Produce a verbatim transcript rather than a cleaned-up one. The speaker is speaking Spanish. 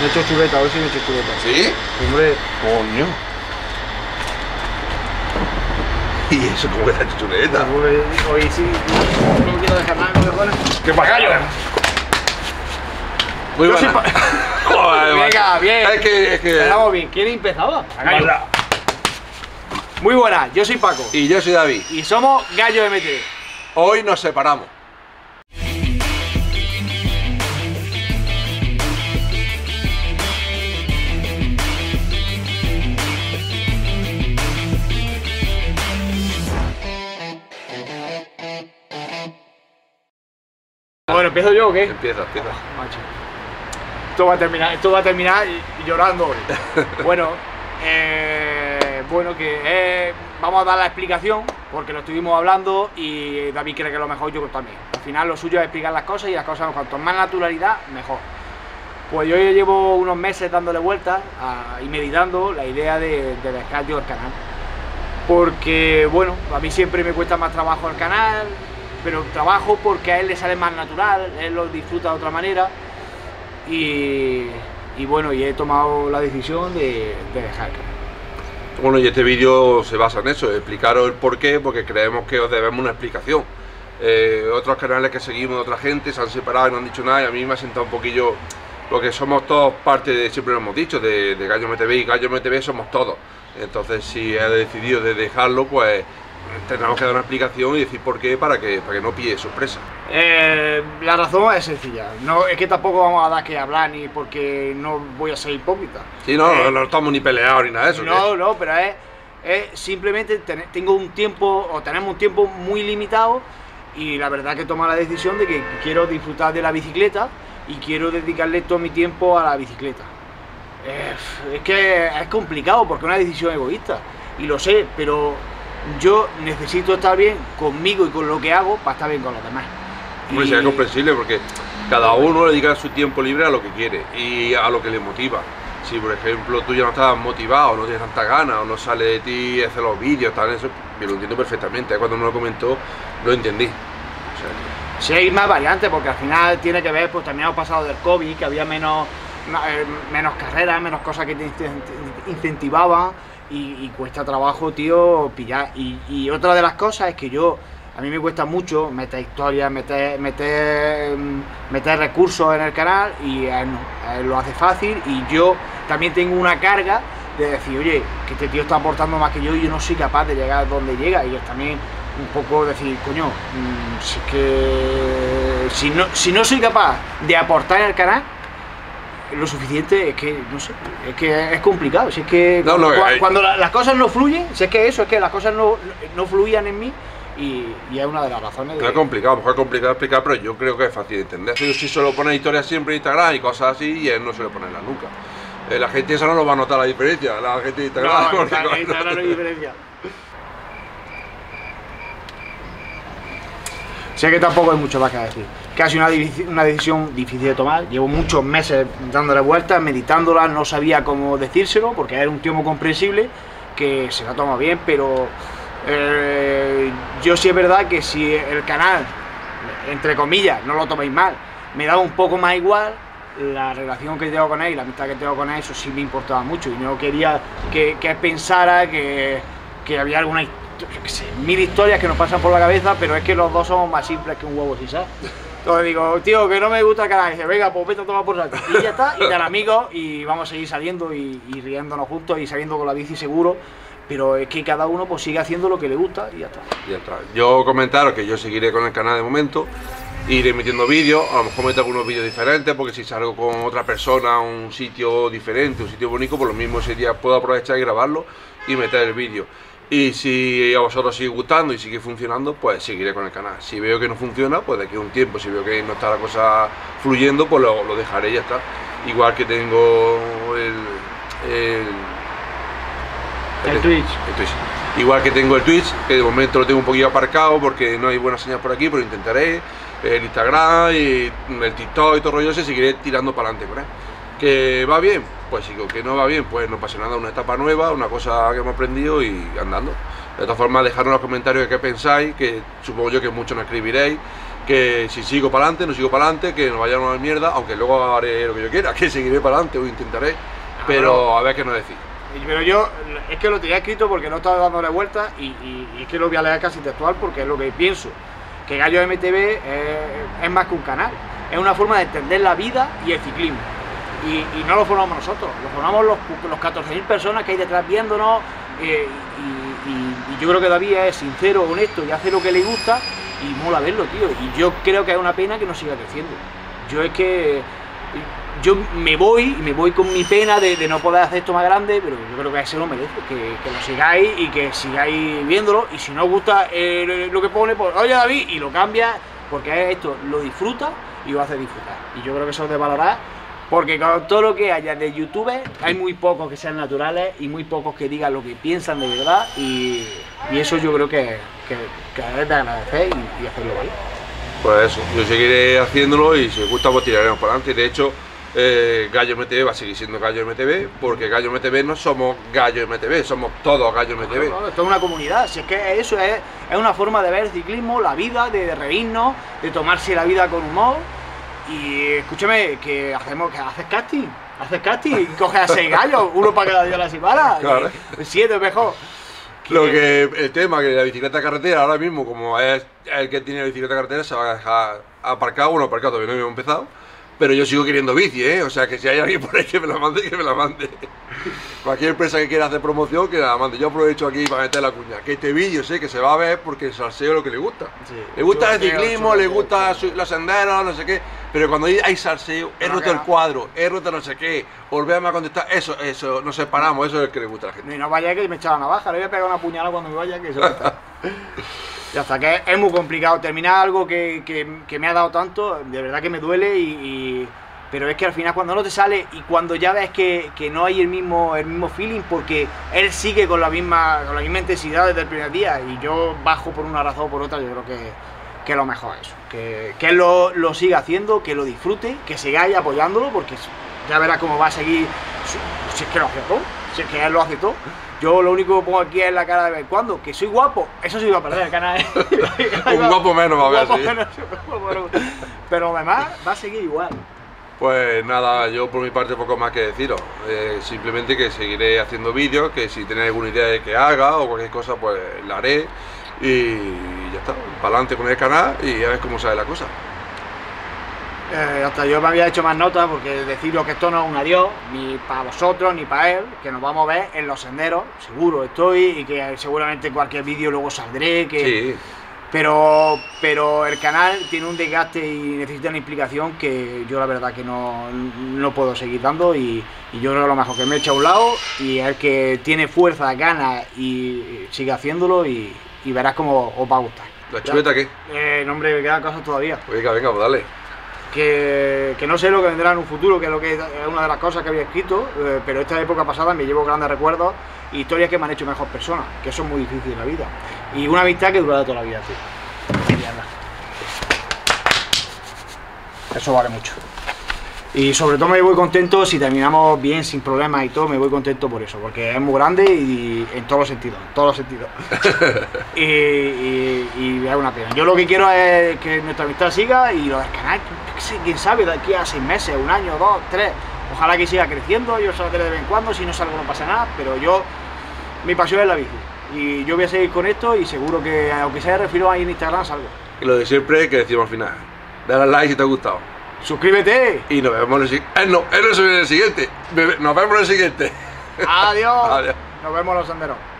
Me he hecho chuleta, a ver si me he hecho chuleta. ¿Sí? Hombre. Coño. ¿Y eso cómo que te ha hecho chuleta? Hoy sí. No quiero dejar nada, cojones. ¡Qué pagallo! Muy buena. Venga, bien. Es que, es que... bien. ¿Quién empezaba? Gallo. Muy buena, yo soy Paco. Y yo soy David. Y somos Gallo M T B. Hoy nos separamos. Bueno, ¿empiezo yo o qué? Empieza, empieza. Oh, macho. Esto va a terminar, esto va a terminar llorando. Bueno, eh, bueno que eh, vamos a dar la explicación, porque lo estuvimos hablando y David cree que lo mejor, yo también. Al final lo suyo es explicar las cosas y las cosas cuanto más naturalidad, mejor. Pues yo llevo unos meses dándole vueltas a, y meditando la idea de, de dejar yo el canal. Porque, bueno, a mí siempre me cuesta más trabajo el canal, pero trabajo porque a él le sale más natural, él lo disfruta de otra manera. Y, y bueno, y he tomado la decisión de, de dejar. Bueno, y este vídeo se basa en eso, explicaros el por qué, porque creemos que os debemos una explicación. Eh, otros canales que seguimos de otra gente se han separado y no han dicho nada, y a mí me ha sentado un poquillo, porque somos todos parte de, siempre lo hemos dicho, de, de Gallo M T B, y Gallo M T B somos todos. Entonces, si he decidido de dejarlo, pues tenemos que dar una explicación y decir por qué, para que, para que no pille sorpresa. Eh, la razón es sencilla, no, es que tampoco vamos a dar que hablar, ni porque no voy a ser hipócrita. Sí, no, eh, no estamos ni peleados ni nada de eso. No, no, pero es, es simplemente ten, tengo un tiempo, o tenemos un tiempo muy limitado, y la verdad que he tomado la decisión de que quiero disfrutar de la bicicleta y quiero dedicarle todo mi tiempo a la bicicleta. Eh, es que es complicado porque es una decisión egoísta, y lo sé, pero yo necesito estar bien conmigo y con lo que hago para estar bien con los demás. Hombre, y... sea comprensible, porque cada uno le dedica su tiempo libre a lo que quiere y a lo que le motiva. Si por ejemplo tú ya no estás motivado, no tienes tanta ganas, o no sale de ti hacer los vídeos, tal, eso yo lo entiendo perfectamente. Cuando me lo comentó lo entendí. O sea, sí, hay más variantes, porque al final tiene que ver, pues también hemos pasado del COVID, que había menos, menos carreras, menos cosas que te incentivaban. Y, y cuesta trabajo, tío, pillar. Y, y otra de las cosas es que yo, a mí me cuesta mucho meter historias, meter, meter, meter recursos en el canal, y a él, a él lo hace fácil, y yo también tengo una carga de decir, oye, que este tío está aportando más que yo y yo no soy capaz de llegar donde llega, y es también un poco decir, coño, mmm, si es que si no, si no soy capaz de aportar en el canal lo suficiente, es que, no sé, es que es complicado, si es que no, cuando, no, cuando, cuando la, las cosas no fluyen, si es que eso, es que las cosas no, no fluían en mí, y, y es una de las razones de... Es complicado, a lo mejor es complicado explicar, pero yo creo que es fácil de entender. Si, si suelo poner historias siempre en Instagram y cosas así, y él no suele ponerlas nunca. Eh, la gente esa no lo va a notar la diferencia, la gente de Instagram no, porque, no, Instagram no, no hay diferencia. Sé que tampoco hay mucho más que decir. Casi una, una decisión difícil de tomar. Llevo muchos meses dándole vueltas, meditándola, no sabía cómo decírselo, porque era un tío muy comprensible, que se la toma bien, pero eh, yo sí es verdad que si el canal, entre comillas, no lo toméis mal, me daba un poco más igual, la relación que tengo con él y la amistad que tengo con él, eso sí me importaba mucho, y no quería que, que pensara que, que había alguna historia, yo qué sé, mil historias que nos pasan por la cabeza, pero es que los dos somos más simples que un huevo, ¿sí sabes? Entonces digo, tío, que no me gusta el canal, y dice, venga, pues vete a tomar por saco, y ya está, y tal amigos, y vamos a seguir saliendo y, y riéndonos juntos y saliendo con la bici seguro, pero es que cada uno pues sigue haciendo lo que le gusta y ya está. Ya está. Yo comentaros que yo seguiré con el canal de momento, iré metiendo vídeos, a lo mejor meto algunos vídeos diferentes, porque si salgo con otra persona a un sitio diferente, un sitio bonito, por lo mismo ese día puedo aprovechar y grabarlo y meter el vídeo. Y si a vosotros sigue gustando y sigue funcionando, pues seguiré con el canal. Si veo que no funciona, pues de aquí a un tiempo, si veo que no está la cosa fluyendo, pues lo, lo dejaré y ya está. Igual que tengo el, el, el, el, Twitch. el Twitch. Igual que tengo el Twitch, que de momento lo tengo un poquillo aparcado porque no hay buenas señas por aquí, pero intentaré. El Instagram y el TikTok y todo el rollo, se seguiré tirando para adelante con él. ¿Que va bien? Pues sí, que no va bien, pues no pasa nada, una etapa nueva, una cosa que hemos aprendido y andando. De todas formas, dejadnos en los comentarios de qué pensáis, que supongo yo que muchos nos escribiréis, que si sigo para adelante, no sigo para adelante, que nos vayan a una mierda, aunque luego haré lo que yo quiera, que seguiré para adelante o intentaré, ah, pero no. A ver qué nos decís. Pero yo, es que lo tenía escrito porque no estaba dándole vueltas y, y, y es que lo voy a leer casi textual porque es lo que pienso, que Gallo M T B es, es más que un canal, es una forma de entender la vida y el ciclismo. Y, y no lo formamos nosotros, lo formamos los, los catorce mil personas que hay detrás viéndonos, eh, y, y, y yo creo que David es sincero, honesto y hace lo que le gusta y mola verlo, tío, y yo creo que es una pena que no siga creciendo. Yo es que, yo me voy, y me voy con mi pena de, de no poder hacer esto más grande, pero yo creo que se lo merece, que, que lo sigáis y que sigáis viéndolo, y si no os gusta eh, lo que pone, pues oye David, y lo cambia, porque esto lo disfruta y lo hace disfrutar, y yo creo que eso es de valorar. Porque con todo lo que haya de youtubers, hay muy pocos que sean naturales y muy pocos que digan lo que piensan de verdad, y, y eso yo creo que, que, que es de agradecer y, y hacerlo valer. Pues eso, yo seguiré haciéndolo y si os gusta pues tiraremos para adelante. De hecho, eh, Gallo M T B va a seguir siendo Gallo M T B, porque Gallo M T B no somos Gallo M T B, somos todos Gallo M T B. No, no, esto es una comunidad, si es que eso es, es una forma de ver el ciclismo, la vida, de, de reírnos, de tomarse la vida con humor. Y escúchame, que hacemos, que haces casting, haces casting y coges a seis gallos, uno para cada día de la semana, claro, y, ¿eh? siete mejor. Que... Lo que el tema que la bicicleta carretera ahora mismo, como es el que tiene la bicicleta carretera, se va a dejar aparcado, bueno, aparcado todavía no hemos empezado, pero yo sigo queriendo bici, ¿eh? O sea, que si hay alguien por ahí que me la mande, que me la mande. Cualquier empresa que quiera hacer promoción, que la mande. Yo aprovecho aquí para meter la cuña. Que este vídeo sé que se va a ver porque el salseo es lo que le gusta. Sí, le gusta el ciclismo, le gusta los senderos, no sé qué. Pero cuando hay salseo, he roto el cuadro, he roto no sé qué. Volvemos a contestar, eso, eso, nos separamos, eso es el que le gusta a la gente. Y no vaya que me echa la navaja, le voy a pegar una puñalada cuando me vaya, que se va a estar. Y hasta que es muy complicado terminar algo que, que, que me ha dado tanto, de verdad que me duele, y, y, pero es que al final cuando no te sale y cuando ya ves que, que no hay el mismo, el mismo feeling, porque él sigue con la, misma, con la misma intensidad desde el primer día y yo bajo por una razón o por otra, yo creo que, que lo mejor es eso, que, que él lo, lo siga haciendo, que lo disfrute, que sigáis apoyándolo, porque ya verás cómo va a seguir, si es que lo hace todo, si es que él lo hace todo. Yo lo único que pongo aquí es la cara de vez cuando, que soy guapo, eso sí va a perder el canal. Un guapo menos va a ver. Pero además va a seguir igual. Pues nada, yo por mi parte poco más que deciros. Eh, simplemente que seguiré haciendo vídeos, que si tenéis alguna idea de que haga o cualquier cosa, pues la haré. Y ya está, para adelante con el canal y a ver cómo sale la cosa. Eh, hasta yo me había hecho más notas porque deciros que esto no es un adiós, ni para vosotros ni para él, que nos vamos a ver en los senderos, seguro estoy, y que seguramente cualquier vídeo luego saldré, que... Sí. Pero, pero el canal tiene un desgaste y necesita una implicación que yo la verdad que no, no puedo seguir dando, y, y yo creo que lo mejor que me echa a un lado y el que tiene fuerza, ganas y sigue haciéndolo, y, y verás cómo os va a gustar. ¿La chuleta qué? Eh, no, hombre, me quedan cosas todavía. Venga, venga, pues dale. Que, que no sé lo que vendrá en un futuro, que es, lo que es una de las cosas que había escrito, eh, pero esta época pasada me llevo grandes recuerdos y historias que me han hecho mejor personas, que eso es muy difícil en la vida. Y una amistad que durará toda la vida, tío. Eso vale mucho. Y sobre todo me voy contento si terminamos bien, sin problemas y todo, me voy contento por eso, porque es muy grande y en todos los sentidos, en todos los sentidos. y, y, y es una pena. Yo lo que quiero es que nuestra amistad siga y lo del canal, quién sabe, de aquí a seis meses, un año, dos, tres, ojalá que siga creciendo, yo saldré de vez en cuando, si no salgo no pasa nada, pero yo, mi pasión es la bici y yo voy a seguir con esto y seguro que, aunque sea refiero ahí en Instagram, salgo. Y lo de siempre que decimos al final, dale al like si te ha gustado. Suscríbete. Y nos vemos en el siguiente. Eh, no, en el siguiente. Nos vemos en el siguiente. Adiós. Adiós. Nos vemos los senderos.